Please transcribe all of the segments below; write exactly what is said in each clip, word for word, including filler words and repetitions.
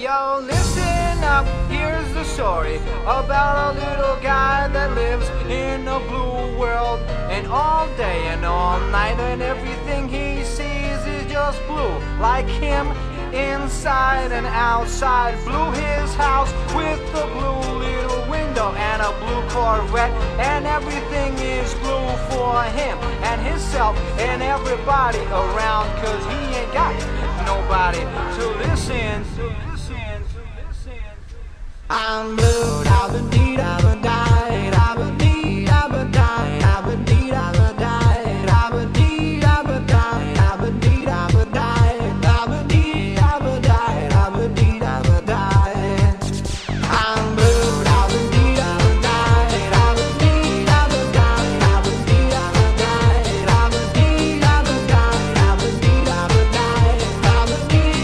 Yo, listen up, here's the story about a little guy that lives in a blue world. And all day and all night and everything he sees is just blue. Like him, inside and outside. Blew his house with a blue little window and a blue Corvette. And everything is blue for him and himself and everybody around, cause he ain't got nobody to listen to. I'm blue, I've been deed, I've been died, I've been deed, I've been died, I've been deed, I've been died, I've been deed, I've been died, I've been deed, I've been died, I've been deed, I've been died, I've been deed, I've been died. I'm blue, I've been deed, I've been died, I've been deed, I've been died, I've been deed, I've been died, I've been deed, I've been died, I've been deed, I've been died, I've been deed, I've been died, I've been deed.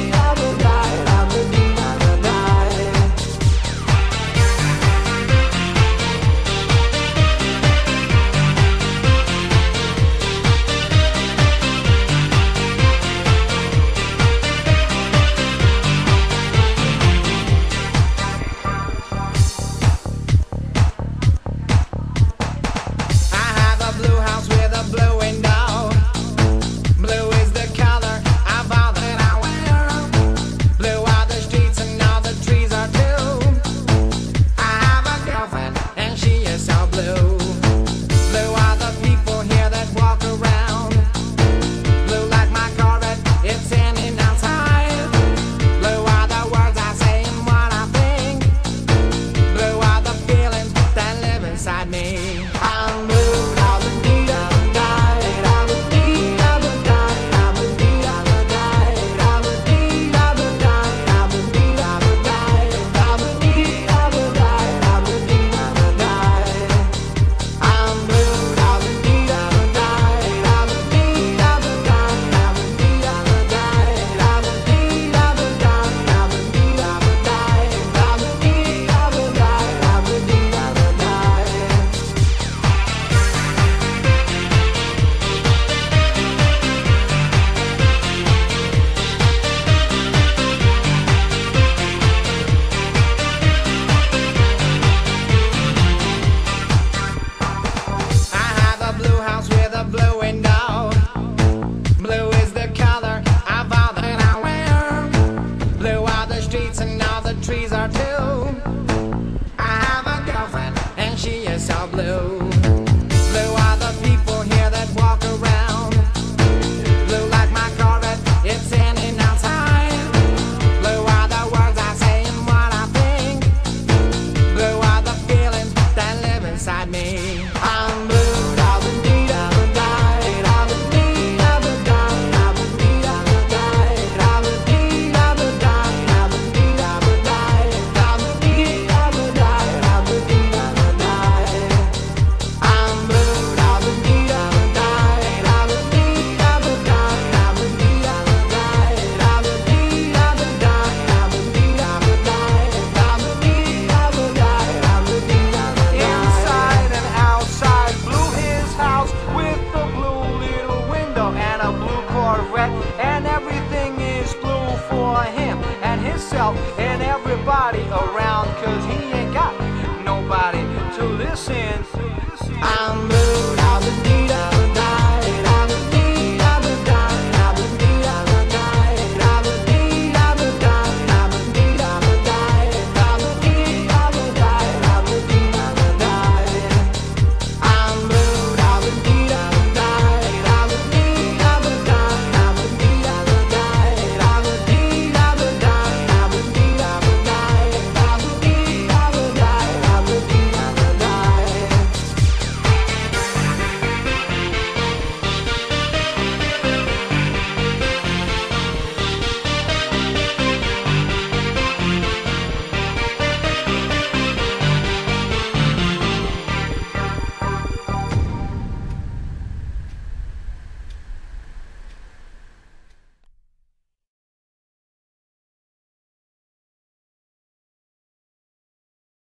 And everything is blue for him and himself and everybody